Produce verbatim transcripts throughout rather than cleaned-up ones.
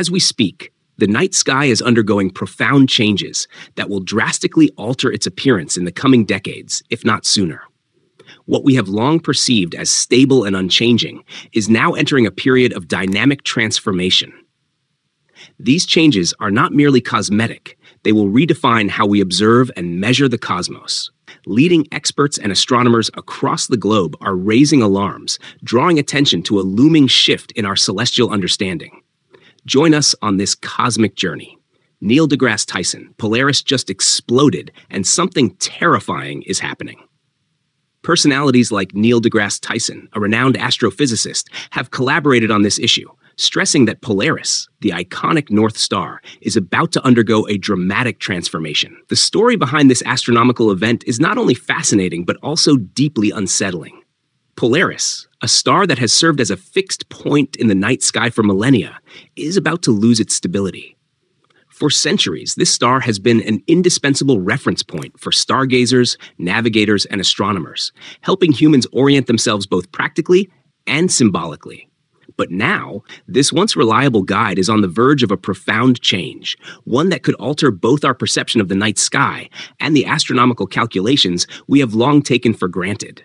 As we speak, the night sky is undergoing profound changes that will drastically alter its appearance in the coming decades, if not sooner. What we have long perceived as stable and unchanging is now entering a period of dynamic transformation. These changes are not merely cosmetic. They will redefine how we observe and measure the cosmos. Leading experts and astronomers across the globe are raising alarms, drawing attention to a looming shift in our celestial understanding. Join us on this cosmic journey. Neil deGrasse Tyson, Polaris just exploded, and something terrifying is happening. Personalities like Neil deGrasse Tyson, a renowned astrophysicist, have collaborated on this issue, stressing that Polaris, the iconic North Star, is about to undergo a dramatic transformation. The story behind this astronomical event is not only fascinating, but also deeply unsettling. Polaris, a star that has served as a fixed point in the night sky for millennia, is about to lose its stability. For centuries, this star has been an indispensable reference point for stargazers, navigators, and astronomers, helping humans orient themselves both practically and symbolically. But now, this once reliable guide is on the verge of a profound change, one that could alter both our perception of the night sky and the astronomical calculations we have long taken for granted.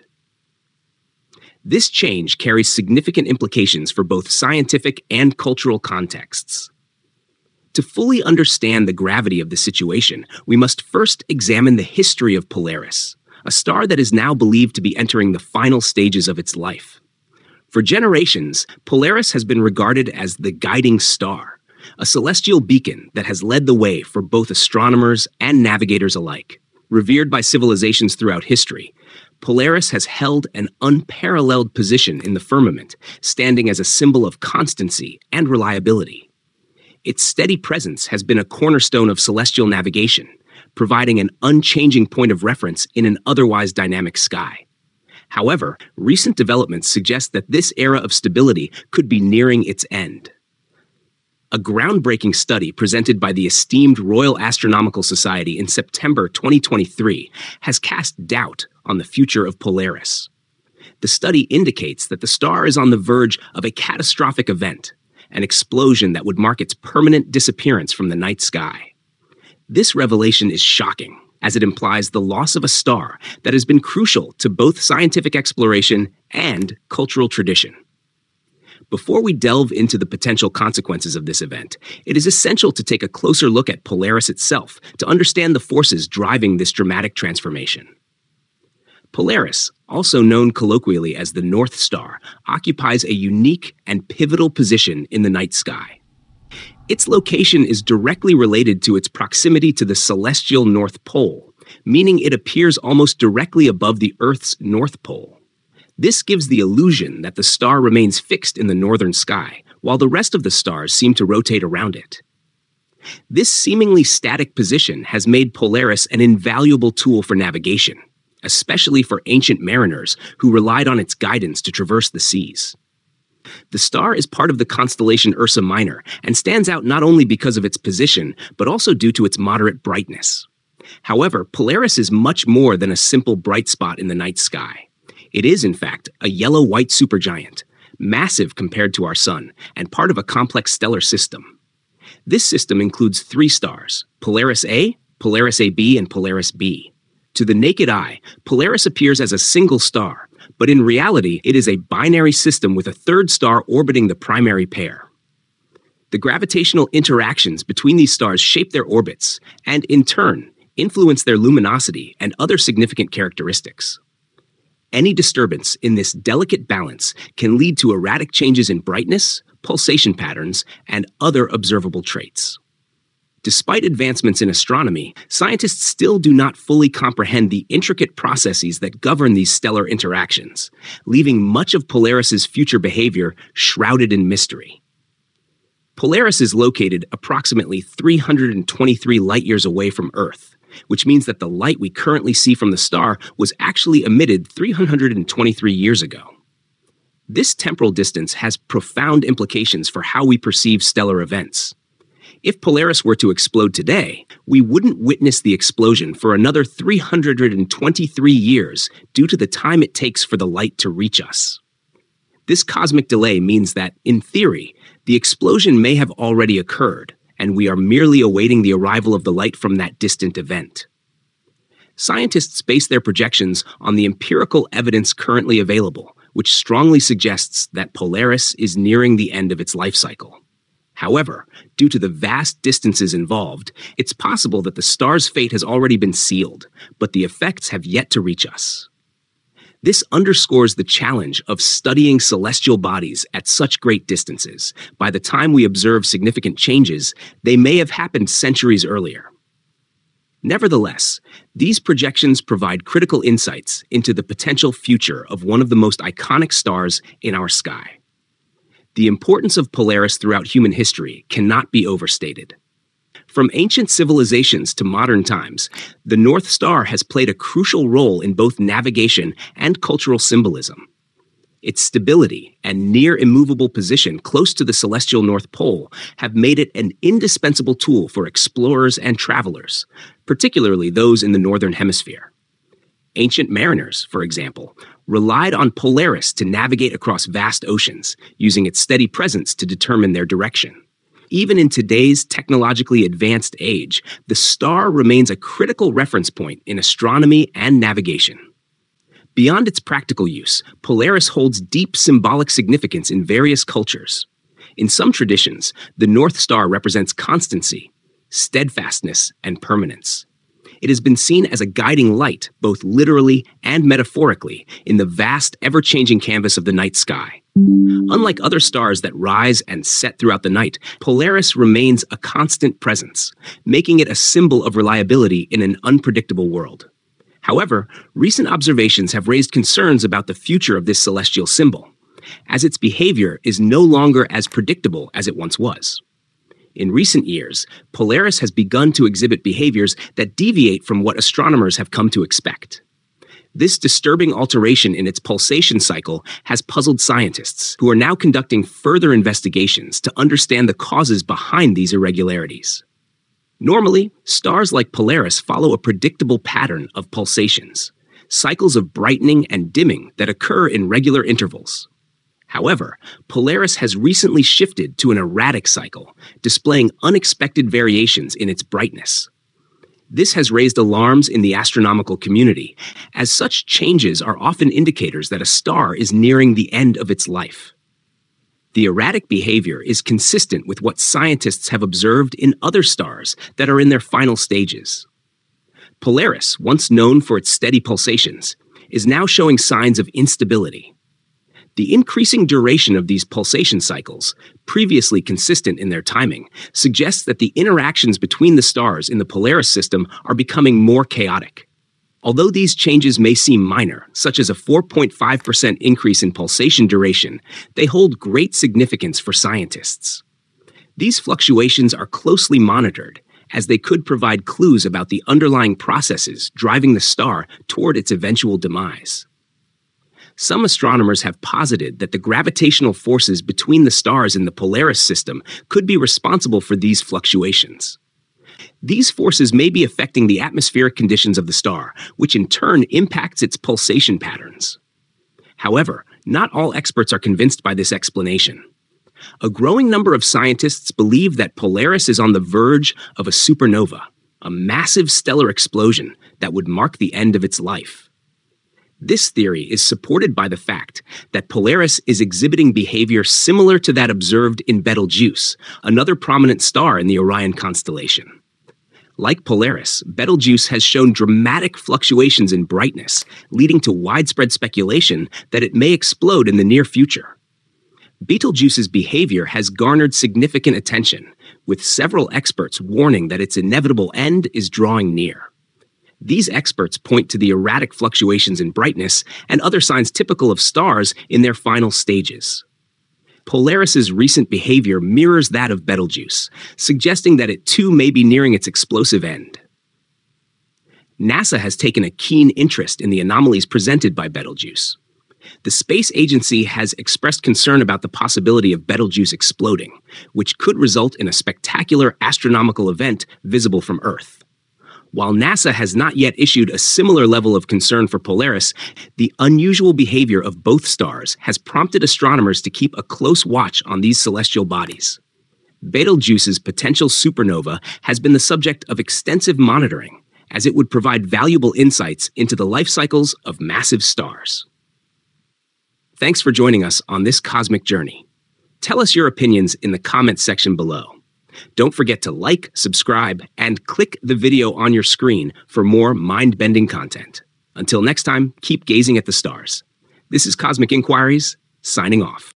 This change carries significant implications for both scientific and cultural contexts. To fully understand the gravity of the situation, we must first examine the history of Polaris, a star that is now believed to be entering the final stages of its life. For generations, Polaris has been regarded as the guiding star, a celestial beacon that has led the way for both astronomers and navigators alike. Revered by civilizations throughout history, Polaris has held an unparalleled position in the firmament, standing as a symbol of constancy and reliability. Its steady presence has been a cornerstone of celestial navigation, providing an unchanging point of reference in an otherwise dynamic sky. However, recent developments suggest that this era of stability could be nearing its end. A groundbreaking study presented by the esteemed Royal Astronomical Society in September twenty twenty-three has cast doubt on the future of Polaris. The study indicates that the star is on the verge of a catastrophic event, an explosion that would mark its permanent disappearance from the night sky. This revelation is shocking, as it implies the loss of a star that has been crucial to both scientific exploration and cultural tradition. Before we delve into the potential consequences of this event, it is essential to take a closer look at Polaris itself to understand the forces driving this dramatic transformation. Polaris, also known colloquially as the North Star, occupies a unique and pivotal position in the night sky. Its location is directly related to its proximity to the celestial North Pole, meaning it appears almost directly above the Earth's North Pole. This gives the illusion that the star remains fixed in the northern sky, while the rest of the stars seem to rotate around it. This seemingly static position has made Polaris an invaluable tool for navigation, especially for ancient mariners who relied on its guidance to traverse the seas. The star is part of the constellation Ursa Minor and stands out not only because of its position, but also due to its moderate brightness. However, Polaris is much more than a simple bright spot in the night sky. It is, in fact, a yellow-white supergiant, massive compared to our Sun, and part of a complex stellar system. This system includes three stars, Polaris A, Polaris A B, and Polaris B. To the naked eye, Polaris appears as a single star, but in reality, it is a binary system with a third star orbiting the primary pair. The gravitational interactions between these stars shape their orbits and, in turn, influence their luminosity and other significant characteristics. Any disturbance in this delicate balance can lead to erratic changes in brightness, pulsation patterns, and other observable traits. Despite advancements in astronomy, scientists still do not fully comprehend the intricate processes that govern these stellar interactions, leaving much of Polaris's future behavior shrouded in mystery. Polaris is located approximately three hundred twenty-three light-years away from Earth, which means that the light we currently see from the star was actually emitted three hundred twenty-three years ago. This temporal distance has profound implications for how we perceive stellar events. If Polaris were to explode today, we wouldn't witness the explosion for another three hundred twenty-three years due to the time it takes for the light to reach us. This cosmic delay means that, in theory, the explosion may have already occurred, and we are merely awaiting the arrival of the light from that distant event. Scientists base their projections on the empirical evidence currently available, which strongly suggests that Polaris is nearing the end of its life cycle. However, due to the vast distances involved, it's possible that the star's fate has already been sealed, but the effects have yet to reach us. This underscores the challenge of studying celestial bodies at such great distances. By the time we observe significant changes, they may have happened centuries earlier. Nevertheless, these projections provide critical insights into the potential future of one of the most iconic stars in our sky. The importance of Polaris throughout human history cannot be overstated. From ancient civilizations to modern times, the North Star has played a crucial role in both navigation and cultural symbolism. Its stability and near-immovable position close to the celestial North Pole have made it an indispensable tool for explorers and travelers, particularly those in the Northern Hemisphere. Ancient mariners, for example, relied on Polaris to navigate across vast oceans, using its steady presence to determine their direction. Even in today's technologically advanced age, the star remains a critical reference point in astronomy and navigation. Beyond its practical use, Polaris holds deep symbolic significance in various cultures. In some traditions, the North Star represents constancy, steadfastness, and permanence. It has been seen as a guiding light, both literally and metaphorically, in the vast, ever-changing canvas of the night sky. Unlike other stars that rise and set throughout the night, Polaris remains a constant presence, making it a symbol of reliability in an unpredictable world. However, recent observations have raised concerns about the future of this celestial symbol, as its behavior is no longer as predictable as it once was. In recent years, Polaris has begun to exhibit behaviors that deviate from what astronomers have come to expect. This disturbing alteration in its pulsation cycle has puzzled scientists, who are now conducting further investigations to understand the causes behind these irregularities. Normally, stars like Polaris follow a predictable pattern of pulsations, cycles of brightening and dimming that occur in regular intervals. However, Polaris has recently shifted to an erratic cycle, displaying unexpected variations in its brightness. This has raised alarms in the astronomical community, as such changes are often indicators that a star is nearing the end of its life. The erratic behavior is consistent with what scientists have observed in other stars that are in their final stages. Polaris, once known for its steady pulsations, is now showing signs of instability. The increasing duration of these pulsation cycles, previously consistent in their timing, suggests that the interactions between the stars in the Polaris system are becoming more chaotic. Although these changes may seem minor, such as a four point five percent increase in pulsation duration, they hold great significance for scientists. These fluctuations are closely monitored, as they could provide clues about the underlying processes driving the star toward its eventual demise. Some astronomers have posited that the gravitational forces between the stars in the Polaris system could be responsible for these fluctuations. These forces may be affecting the atmospheric conditions of the star, which in turn impacts its pulsation patterns. However, not all experts are convinced by this explanation. A growing number of scientists believe that Polaris is on the verge of a supernova, a massive stellar explosion that would mark the end of its life. This theory is supported by the fact that Polaris is exhibiting behavior similar to that observed in Betelgeuse, another prominent star in the Orion constellation. Like Polaris, Betelgeuse has shown dramatic fluctuations in brightness, leading to widespread speculation that it may explode in the near future. Betelgeuse's behavior has garnered significant attention, with several experts warning that its inevitable end is drawing near. These experts point to the erratic fluctuations in brightness and other signs typical of stars in their final stages. Polaris's recent behavior mirrors that of Betelgeuse, suggesting that it too may be nearing its explosive end. NASA has taken a keen interest in the anomalies presented by Betelgeuse. The space agency has expressed concern about the possibility of Betelgeuse exploding, which could result in a spectacular astronomical event visible from Earth. While NASA has not yet issued a similar level of concern for Polaris, the unusual behavior of both stars has prompted astronomers to keep a close watch on these celestial bodies. Betelgeuse's potential supernova has been the subject of extensive monitoring, as it would provide valuable insights into the life cycles of massive stars. Thanks for joining us on this cosmic journey. Tell us your opinions in the comments section below. Don't forget to like, subscribe, and click the video on your screen for more mind-bending content. Until next time, keep gazing at the stars. This is Cosmic Inquiries, signing off.